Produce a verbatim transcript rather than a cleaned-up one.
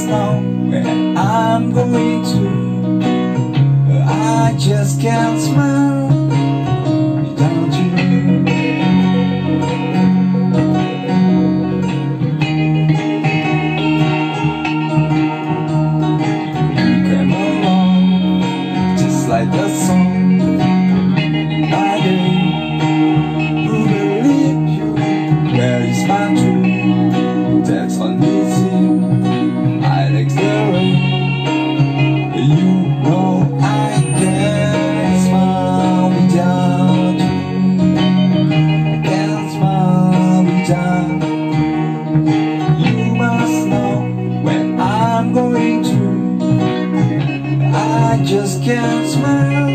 just know where I'm going to. I just can't smile without you. You came along just like the song in my day. Who believe you? Where is my truth? That's uneasy. Just can't smile.